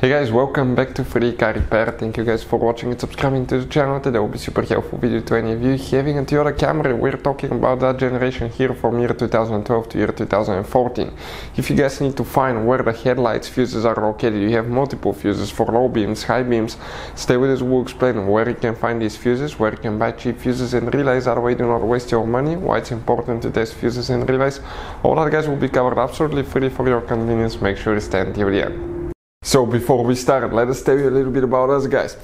Hey guys, welcome back to 3D Car Repair. Thank you guys for watching and subscribing to the channel. Today will be super helpful video to any of you. Having a Toyota Camry, we're talking about that generation here from year 2012 to year 2014. If you guys need to find where the headlights fuses are located, you have multiple fuses for low beams, high beams. Stay with us, we'll explain where you can find these fuses, where you can buy cheap fuses and realize that way do not waste your money, why it's important to test fuses and realize. All that guys will be covered absolutely free for your convenience. Make sure you stay until the end. So before we start, let us tell you a little bit about us guys.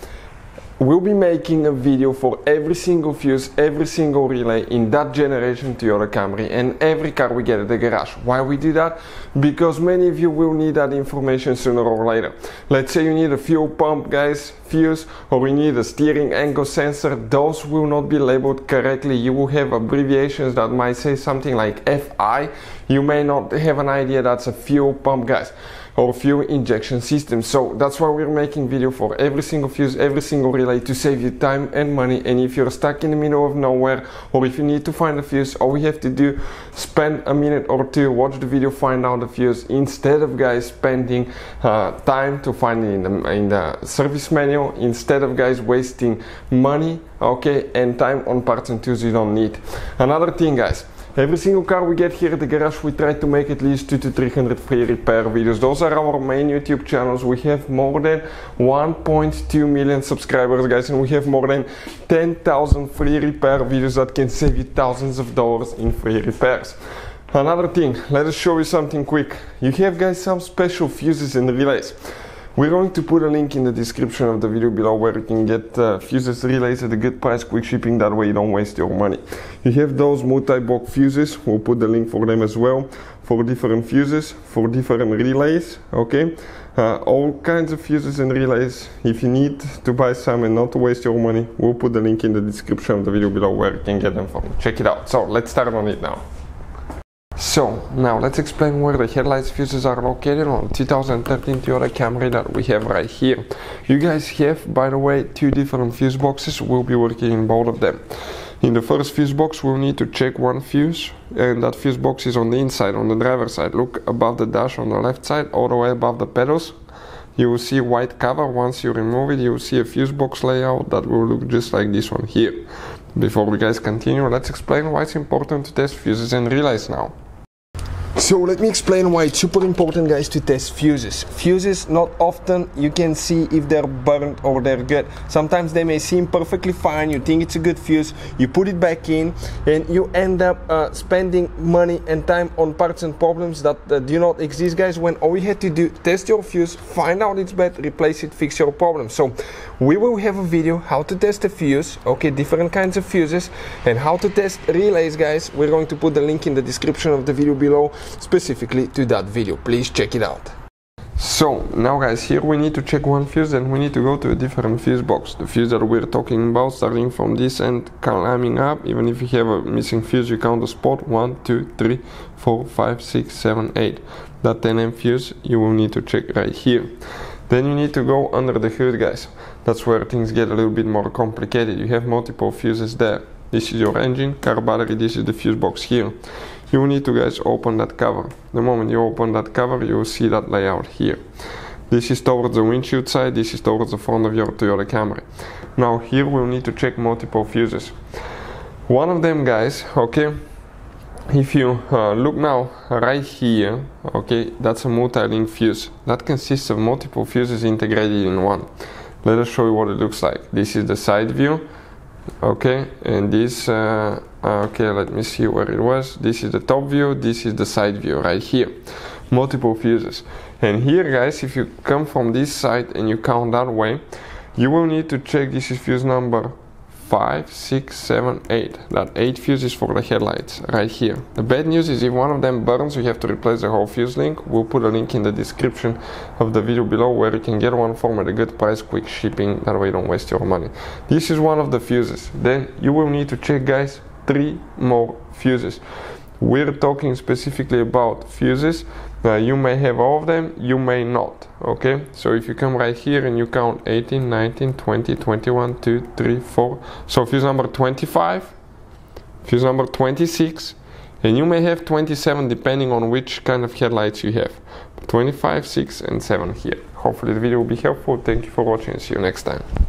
We'll be making a video for every single fuse, every single relay in that generation Toyota Camry and every car we get at the garage. Why we do that? Because many of you will need that information sooner or later. Let's say you need a fuel pump guys, fuse, or you need a steering angle sensor. Those will not be labeled correctly. You will have abbreviations that might say something like FI. You may not have an idea that's a fuel pump guys, or fuel injection system. So that's why we're making video for every single fuse, every single relay to save you time and money. And if you're stuck in the middle of nowhere or if you need to find a fuse, all you have to do, spend a minute or two, watch the video, find out the fuse instead of guys spending time to find it in the service manual, instead of guys wasting money, okay, and time on parts and tools you don't need. Another thing guys, every single car we get here at the garage, we try to make at least 200 to 300 free repair videos. Those are our main YouTube channels. We have more than 1.2 million subscribers, guys, and we have more than 10,000 free repair videos that can save you thousands of dollars in free repairs. Another thing, let us show you something quick. You have, guys, some special fuses and relays. We're going to put a link in the description of the video below where you can get fuses, relays at a good price, quick shipping, that way you don't waste your money. You have those multi-block fuses, we'll put the link for them as well, for different fuses, for different relays, okay? All kinds of fuses and relays. If you need to buy some and not to waste your money, we'll put the link in the description of the video below where you can get them from. Check it out. So let's start on it now. So, now let's explain where the headlights fuses are located on 2013 Toyota Camry that we have right here. You guys have, by the way, two different fuse boxes. We'll be working in both of them. In the first fuse box, we'll need to check one fuse, and that fuse box is on the inside, on the driver's side. Look above the dash on the left side, all the way above the pedals. You will see white cover. Once you remove it, you will see a fuse box layout that will look just like this one here. Before we guys continue, let's explain why it's important to test fuses and relays now. So let me explain why it's super important guys to test fuses. Fuses, not often you can see if they're burnt or they're good. Sometimes they may seem perfectly fine, you think it's a good fuse, you put it back in and you end up spending money and time on parts and problems that do not exist guys, when all you had to do, test your fuse, find out it's bad, replace it, fix your problem. So we will have a video how to test a fuse, okay, different kinds of fuses, and how to test relays guys. We're going to put the link in the description of the video below, specifically to that video. Please check it out. So now guys, here we need to check one fuse and we need to go to a different fuse box. The fuse that we're talking about, starting from this end, climbing up. Even if you have a missing fuse, you count the spot 1, 2, 3, 4, 5, 6, 7, 8. That 10mm fuse you will need to check right here. Then you need to go under the hood guys. That's where things get a little bit more complicated. You have multiple fuses there. This is your engine, car battery, this is the fuse box here. You will need to guys open that cover. The moment you open that cover, you will see that layout here. This is towards the windshield side, this is towards the front of your Toyota Camry. Now here we'll need to check multiple fuses. One of them guys, okay, if you look now right here, okay, that's a multi-link fuse. That consists of multiple fuses integrated in one. Let us show you what it looks like. This is the side view. Okay, and this, okay, let me see where it was. This is the top view, this is the side view right here. Multiple fuses. And here, guys, if you come from this side and you count that way, you will need to check this is fuse number 5, 6, 7, 8. That 8 fuse is for the headlights right here. The bad news is if one of them burns, you have to replace the whole fuse link. We'll put a link in the description of the video below where you can get one for at a good price, quick shipping, that way you don't waste your money. This is one of the fuses. Then you will need to check guys 3 more fuses. We're talking specifically about fuses. You may have all of them, you may not, okay? So if you come right here and you count 18, 19, 20, 21, 2, 3, 4. So fuse number 25, fuse number 26, and you may have 27 depending on which kind of headlights you have. 25, 6 and 7 here. Hopefully the video will be helpful. Thank you for watching and see you next time.